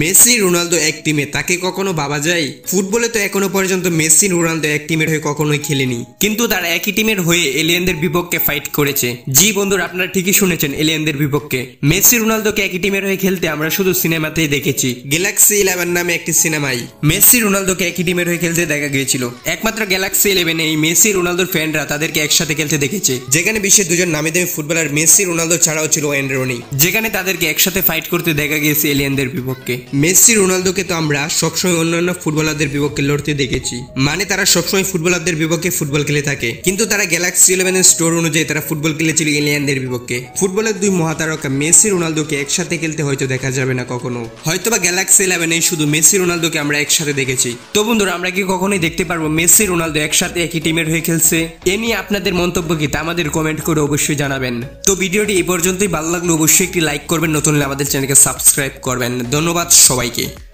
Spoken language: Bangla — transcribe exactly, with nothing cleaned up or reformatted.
মেসি রোনালদো এক টিমে তাকে কখনো ভাবা যায়? ফুটবলে তো এখনো পর্যন্ত মেসি রোনালদো এক টিমের হয়ে কখনোই খেলেনি, কিন্তু তারা একই টিমের হয়ে এলিয়েনদের বিপক্ষে ফাইট করেছে। জি বন্ধুরা, আপনারা ঠিকই শুনেছেন, এলিয়েনদের বিপক্ষে। মেসি রোনালদোকে একই টিমের হয়ে খেলতে আমরা শুধু সিনেমাতেই দেখেছি, গ্যালাক্সি ইলেভেন নামে একটি সিনেমায় মেসি রোনালদোকে একই টিমের হয়ে খেলতে দেখা গিয়েছিল। একমাত্র গ্যালাক্সি ইলেভেনে এই মেসি রোনালদোর ফ্যানরা তাদেরকে একসাথে খেলতে দেখেছে, যেখানে বিশ্বের দুজন নামি দামি ফুটবলার মেসি রোনালদো ছাড়াও ছিল ওয়েনরনি, যেখানে তাদেরকে একসাথে ফাইট করতে দেখা গিয়েছে এলিয়েনদের বিপক্ষে। মেসি রোনালদোকে তো আমরা সবসময় অন্যান্য ফুটবলারদের বিপক্ষে লড়তে দেখেছি, মানে তারা সবসময় ফুটবলারদের বিপক্ষে ফুটবল খেলে থাকে, কিন্তু তারা গ্যালাক্সি ইলেভেনের স্টোর অনুযায়ী তারা ফুটবল খেলেছিল এলিয়েনদের বিপক্ষে। ফুটবলের দুই মহাতারকা মেসি রোনালদোকে একসাথে খেলতে হয়তো দেখা যাবে না কখনো, হয়তোবা গ্যালাক্সি ইলেভেনে শুধু মেসি রোনালদোকে আমরা একসাথে দেখেছি। তো বন্ধুরা, আমরা কি কখনোই দেখতে পারবো মেসি রোনালদো একসাথে একই টিমের হয়ে খেলছে? এ নিয়ে আপনাদের মন্তব্য কি তা আমাদের কমেন্ট করে অবশ্যই জানাবেন। তো ভিডিওটি এই পর্যন্তই, ভালো লাগলে অবশ্যই একটি লাইক করবেন, নতুন হলে আমাদের চ্যানেলকে সাবস্ক্রাইব করবেন। ধন্যবাদ সবাইকে।